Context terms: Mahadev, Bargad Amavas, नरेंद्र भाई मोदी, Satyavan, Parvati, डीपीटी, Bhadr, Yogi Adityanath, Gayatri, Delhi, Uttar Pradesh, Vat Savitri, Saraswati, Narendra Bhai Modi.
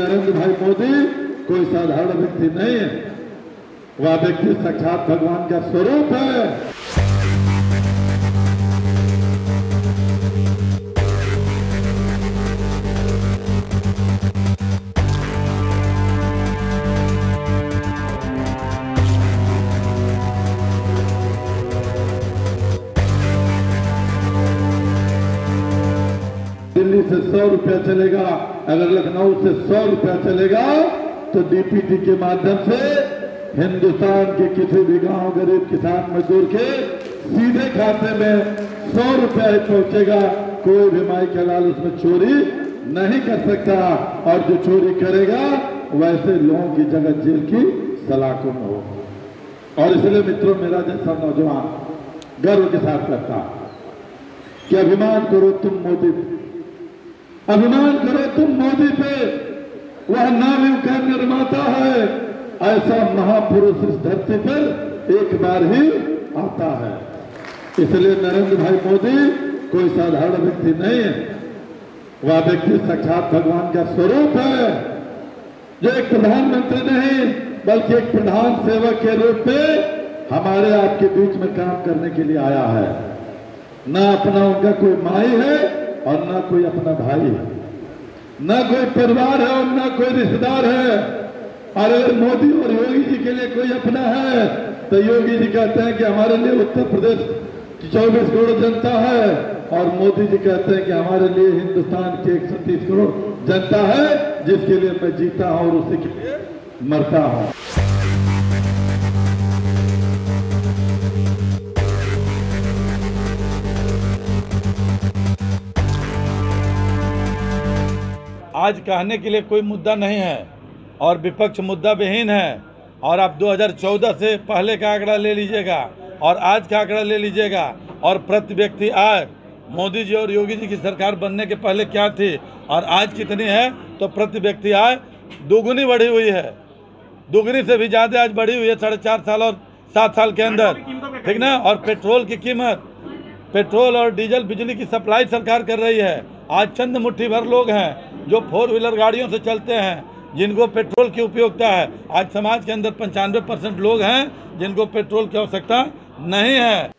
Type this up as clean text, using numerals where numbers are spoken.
नरेंद्र भाई मोदी कोई साधारण व्यक्ति नहीं है, वह व्यक्ति साक्षात भगवान का स्वरूप है। दिल्ली से 100 रुपया चलेगा, अगर लखनऊ से 100 रुपया चलेगा तो डीपीटी के माध्यम से हिंदुस्तान के किसी भी गांव, गरीब किसान मजदूर के सीधे खाते में 100 रुपया ही पहुंचेगा। कोई भी माई का लाल उसमें चोरी नहीं कर सकता, और जो चोरी करेगा वैसे लोगों की जगह जेल की सलाखों में हो। और इसलिए मित्रों, मेरा जैसा नौजवान गर्व के साथ करता कि अभिमान करो तुम मोदी, अभिमान करो तुम मोदी पे। वह नाविक का निर्माता है, ऐसा महापुरुष इस धरती पर एक बार ही आता है। इसलिए नरेंद्र भाई मोदी कोई साधारण व्यक्ति नहीं है, वह व्यक्ति साक्षात भगवान का स्वरूप है, जो एक प्रधानमंत्री नहीं बल्कि एक प्रधान सेवक के रूप में हमारे आपके बीच में काम करने के लिए आया है। ना अपना उनका कोई माई है और ना कोई अपना भाई है, ना कोई परिवार है और ना कोई रिश्तेदार है। अरे मोदी और योगी जी के लिए कोई अपना है तो योगी जी कहते हैं कि हमारे लिए उत्तर प्रदेश की 24 करोड़ जनता है, और मोदी जी कहते हैं कि हमारे लिए हिंदुस्तान की 130 करोड़ जनता है, जिसके लिए मैं जीता हूं और उसी के लिए मरता हूं। आज कहने के लिए कोई मुद्दा नहीं है और विपक्ष मुद्दा विहीन है। और आप 2014 से पहले का आंकड़ा ले लीजिएगा और आज का आंकड़ा ले लीजिएगा, और प्रति व्यक्ति आय मोदी जी और योगी जी की सरकार बनने के पहले क्या थी और आज कितनी है, तो प्रति व्यक्ति आय दोगुनी बढ़ी हुई है, दोगुनी से भी ज़्यादा आज बढ़ी हुई है 4.5 साल और 7 साल के अंदर, ठीक ना। और पेट्रोल की कीमत, पेट्रोल और डीजल, बिजली की सप्लाई सरकार कर रही है। आज चंद मुट्ठी भर लोग हैं जो 4 व्हीलर गाड़ियों से चलते हैं, जिनको पेट्रोल की उपयोगिता है। आज समाज के अंदर 95% लोग हैं जिनको पेट्रोल की आवश्यकता नहीं है।